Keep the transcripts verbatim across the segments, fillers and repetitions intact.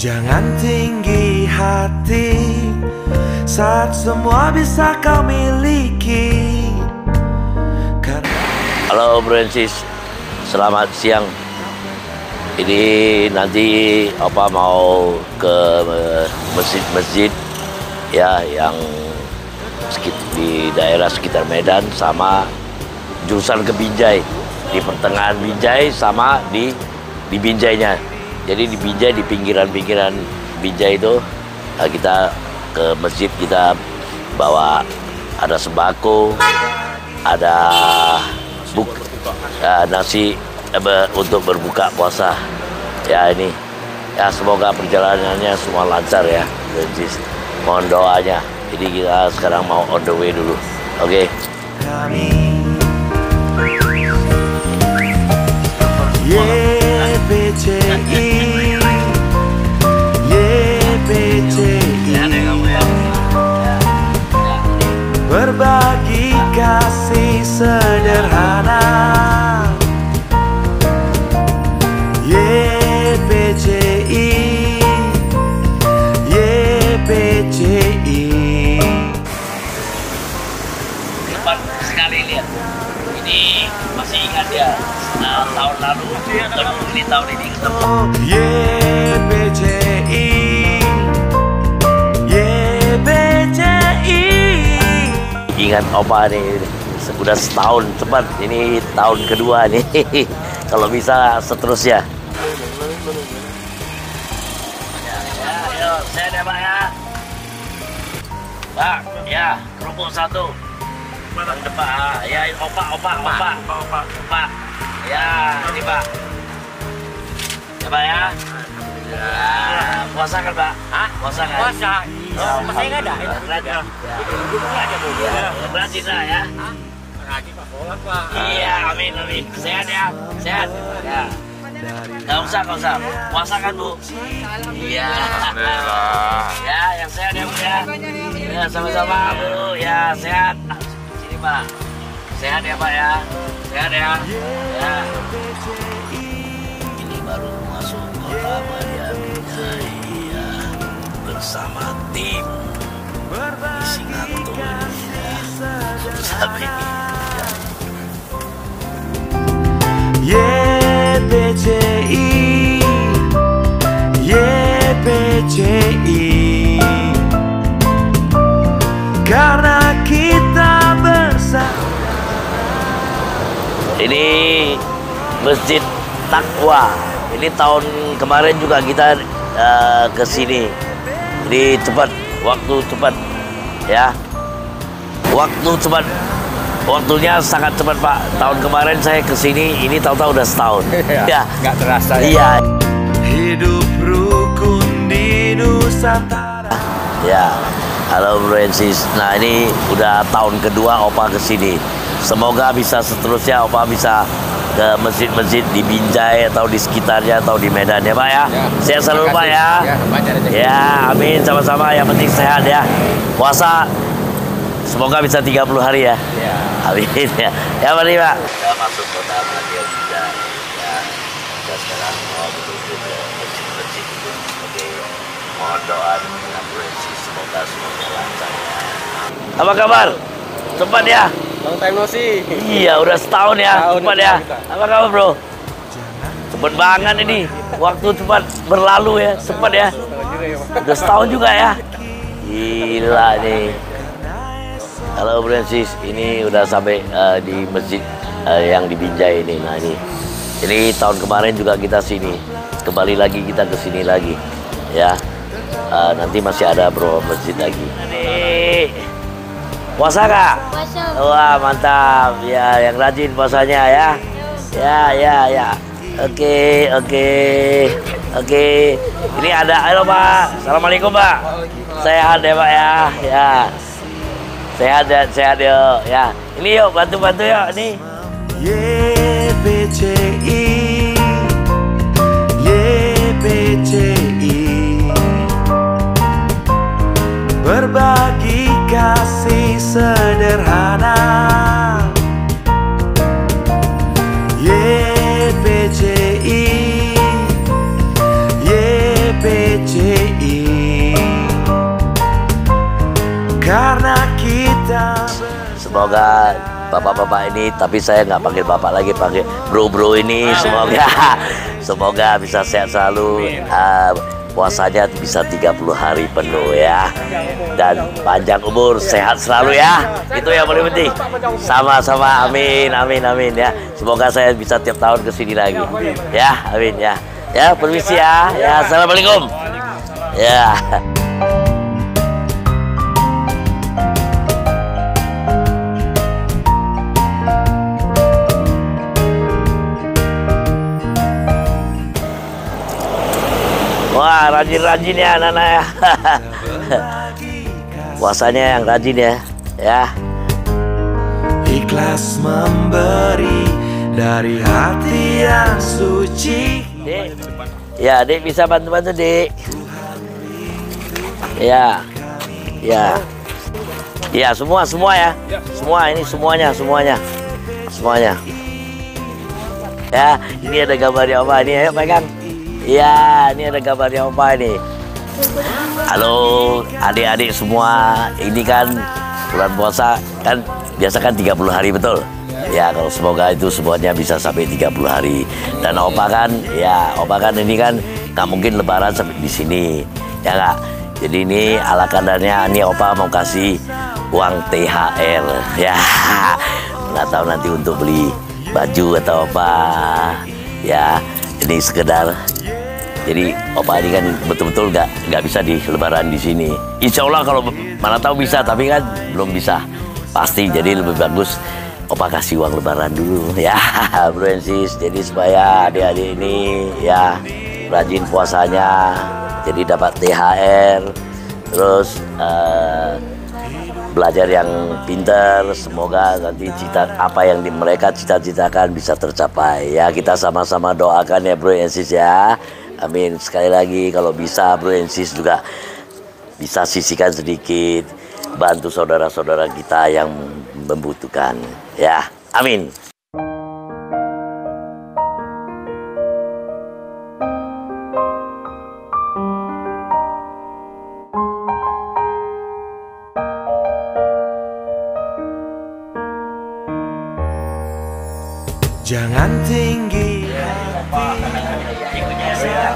Jangan tinggi hati saat semua bisa kau miliki. Halo Francis, selamat siang. Ini nanti Opa mau ke masjid-masjid ya yang di daerah sekitar Medan sama jurusan ke Binjai, di pertengahan Binjai sama di di Binjainya. Jadi di Binjai, di pinggiran-pinggiran Binjai itu kita ke masjid, kita bawa ada sembako, ada buk, ya, nasi ber, untuk berbuka puasa. Ya ini, ya semoga perjalanannya semua lancar ya. Mohon doanya. Jadi kita sekarang mau on the way dulu. Oke. Okay. Y P C I, Y P C I, berbagi kasih sederhana. Y P C I, Y P C I. Sekali lihat, ini masih ingat ya nah, tahun lalu ketemu, ini tahun ini ketemu. Y P C I, Y P C I. Ingat Opa nih, sudah setahun cepat, ini tahun kedua nih. Kalau bisa seterusnya. Ayo, saya deh Pak ya. Pak, ya, kerupuk satu. Mana Pak? Ya, opak, opak, opak, opak, opak. Ya, ini Pak. Ya Pak ya. Ya, puasa kan Pak? Hah? Puasa kan? Puasa. Iya. Masih enggak ada. Ada. Duduk aja dulu ya. Berhasil lah ya. Hah? Berhasil Pak. Boleh Pak. Iya, amin, amin. Sehat ya. Sehat. Ya. Enggak usah, enggak usah. Puasa kan Bu? Iya. Alhamdulillah. Ya, yang sehat ya Bu ya. Ya, sama-sama Bu. Ya, sehat. Pak, sehat ya Pak ya, sehat ya. Ya. Ini baru masuk kota Medan ya, bersama tim Singapura ya. Sampai ini. Y P C I, Y P C I, karena kita. Ini Masjid Taqwa. Ini tahun kemarin juga kita uh, ke sini. Ini cepat, waktu cepat, ya. Waktu cepat, waktunya sangat cepat Pak. Tahun kemarin saya ke sini, ini tahu-tahu udah setahun. Ya, nggak terasa ya. Hidup rukun di Nusantara. Ya. Halo Francis, nah ini udah tahun kedua Opa kesini. Semoga bisa seterusnya Opa bisa ke masjid-masjid di Binjai atau di sekitarnya atau di Medan ya Pak ya. Sehat selalu Pak ya. Ya, amin, sama-sama, yang penting sehat ya. Puasa semoga bisa tiga puluh hari ya. Ya. Amin ya. Ya mari Pak. Kita masuk kota Medan ya. Kita sekarang mau menuju ke masjid-masjid itu. Oke, mohon doa dengan Francis. Semoga semuanya lancar ya. Apa kabar? Cepat ya? Long time no see. Iya, udah setahun ya. Cepat ya. Apa kabar bro? Cepat banget ini. Waktu cepat berlalu ya. Cepat ya. Udah setahun juga ya. Gila nih. Halo Francis, ini udah sampai uh, di masjid uh, yang di Binjai ini. Nah ini, ini tahun kemarin juga kita sini. Kembali lagi kita ke sini lagi. Ya. Uh, nanti masih ada bro masjid lagi. Adik, puasa kak? Puasa. Wah mantap ya, yang rajin puasanya ya. Ya ya ya. Oke oke oke. Ini ada, halo Pak. Assalamualaikum Pak. Sehat ya Pak ya. Ya. Sehat dan sehat yuk ya. Ini yuk bantu bantu yuk ini. Y P C I, Y P C I. Berbagi kasih sederhana. Y P C I, Y P C I. semoga bapak-bapak ini, tapi saya nggak panggil bapak lagi, panggil bro-bro ini, semoga semoga bisa sehat selalu, uh, puasanya bisa tiga puluh hari penuh ya, dan panjang umur, sehat selalu ya, itu yang paling penting. Sama-sama, amin, amin, amin ya. Semoga saya bisa tiap tahun kesini lagi ya, amin ya. Ya, permisi ya, ya, assalamualaikum ya. Wah, rajin-rajin ya anak-anak ya. Puasanya yang rajin ya. Ya. Ikhlas memberi dari hati yang suci. Dek. Ya, Dek bisa bantu-bantu, Dek. Ya. Ya. Ya, semua semua ya. Semua ini semuanya, semuanya. Semuanya. Ya, ini ada gambarnya Oma ini, ayo pegang. Iya, ini ada gambarnya Opa ini. Halo adik-adik semua, ini kan bulan puasa kan biasa kan tiga puluh hari betul. Ya, kalau semoga itu semuanya bisa sampai tiga puluh hari. Dan Opa kan, ya Opa kan ini kan nggak mungkin lebaran sampai di sini, ya nggak. Jadi ini ala kadarnya, ini Opa mau kasih uang T H R, ya. Nggak tahu nanti untuk beli baju atau apa, ya. Ini sekedar. Jadi Opa ini kan betul-betul nggak nggak bisa di lebaran di sini. Insya Allah kalau mana tahu bisa, tapi kan belum bisa pasti. Jadi lebih bagus Opa kasih uang lebaran dulu ya, Francis. Jadi supaya adik-adik ini ya rajin puasanya, jadi dapat T H R, terus uh, belajar yang pintar. Semoga nanti cita apa yang di mereka cita-citakan bisa tercapai ya. Kita sama-sama doakan ya Bro and Sis ya. Amin. Sekali lagi kalau bisa Bro and Sis juga bisa sisihkan sedikit, bantu saudara-saudara kita yang membutuhkan ya. Amin. Jangan tinggi semua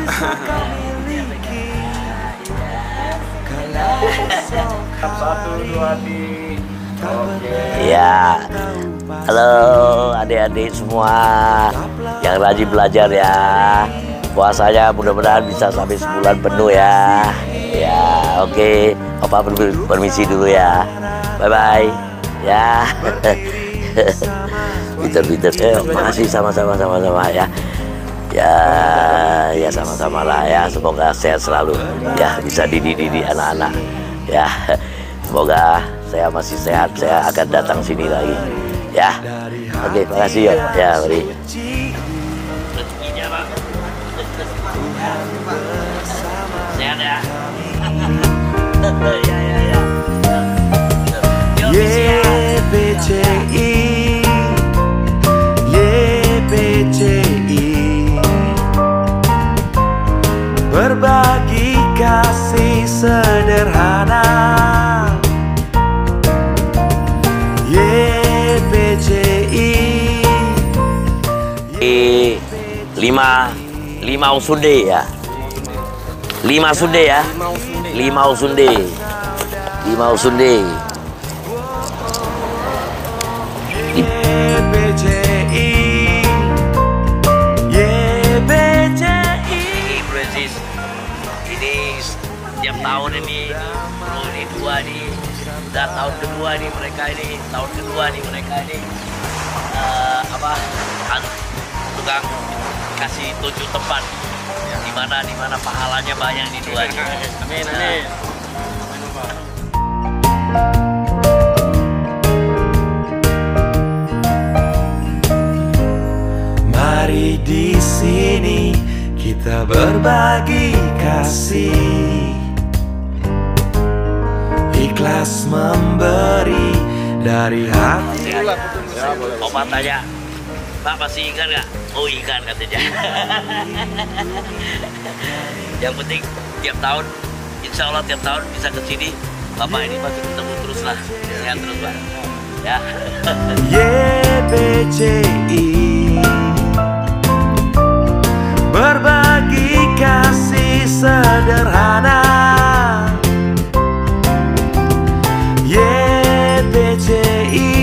bisa kami miliki. Ya, halo adik-adik semua yang rajin belajar ya. Puasanya mudah-mudahan bisa sampai sebulan penuh ya. Ya, oke. Opa permisi dulu ya. Bye-bye. Ya. Pinter-pinter, eh, makasih sama-sama, sama-sama ya, ya, ya sama-sama lah ya. Semoga sehat selalu ya, bisa dididik anak-anak ya. Semoga saya masih sehat, saya akan datang sini lagi ya. Oke, makasih ya, ya mari. Sehat ya. Ya ya ya. Y P C I. Berbagi kasih sederhana. Y P C I. I lima lima usunde ya. Lima usunde ya. Lima usunde. Lima usunde. Tiap tahun ini, ini dua nih, udah tahun kedua nih mereka ini, tahun kedua nih mereka ini uh, apa, tukang kasih tujuh tempat, di mana di mana pahalanya banyak di dua ini. Amin, amin. Mari di sini kita berbagi kasih. Ikhlas memberi dari hati. Opa tanya, Pak masih ikan nggak? Oh ikan katanya. Yang penting tiap tahun, insya Allah tiap tahun bisa kesini Bapak ini pasti ketemu terus lah, sehat terus Pak. Ya. Y P C I berbagi kasih sederhana. Y P C I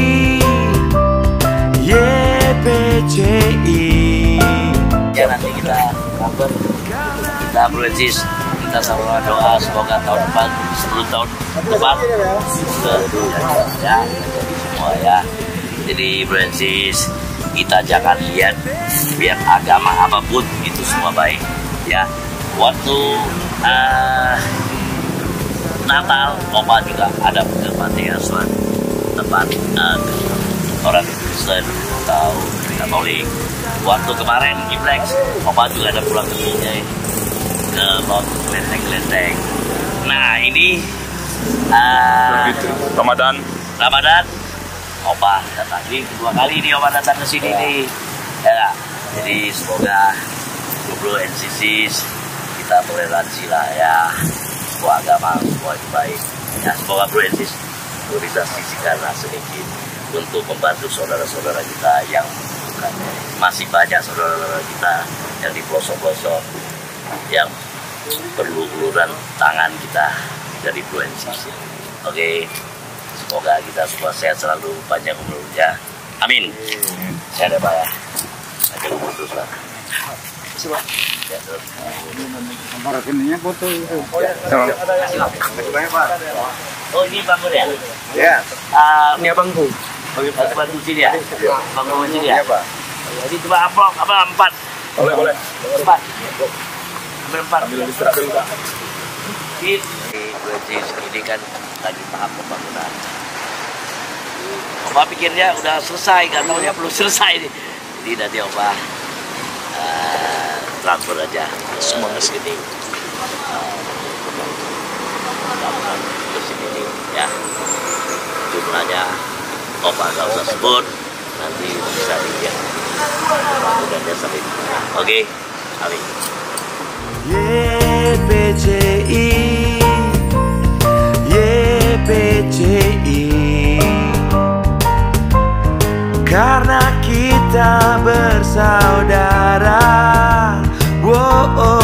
Y P C I. Ya nanti kita kabar, kita berlanjut. Kita sama doa semoga tahun depan, sepuluh tahun depan ya, jadi semua ya. Jadi Francis, kita jangan lihat biar agama apapun itu semua baik ya. Waktu uh, Natal, Opa juga ada pendampingan suan tempat uh, orang Kristen atau Katolik. Waktu kemarin Imlek, Opa juga ada pulang ke Binjai ke laut kelenteng-kelenteng. Nah ini uh, Ramadan Ramadan Opa datang ini kedua kali nih Opa datang ke sini nih ya. Jadi semoga dua puluh N C C kita toleransi lah ya, semua agama semua itu baik ya. Semoga dua puluh N C C bisa sisihkan sedikit untuk membantu saudara-saudara kita yang bukan, masih banyak saudara-saudara kita yang di pelosok-pelosok yang perlu uluran tangan kita dari influencer. Oke, semoga kita semua sehat selalu, panjang umurnya. Amin. Saya ada Pak ya. Saya umur terus Pak. Coba. Ya terus. Nomor rekeningnya foto. Oh ya. Terima kasih banyak Pak. Oh ini Bang Bur ya? Iya. Ah, ini Abangku. Bagi Pak Suci dia. Bang Bur Suci dia. Iya Pak. Jadi coba amplop apa empat. Boleh boleh. Cepat. Berempat ambil istirahat dulu Pak. Di Francis ini kan lagi tahap pembangunan. Opa pikirnya udah selesai, nggak tahunya belum selesai nih. Jadi nanti Opa uh, transfer aja semua ke sini. Transfer ke sini ya. Jumlahnya Opa nggak usah sebut, nanti bisa dilihat. Mudah-mudahan sampai. Oke, amin. Y P C I Y P C I. Karena kita bersaudara. Wow.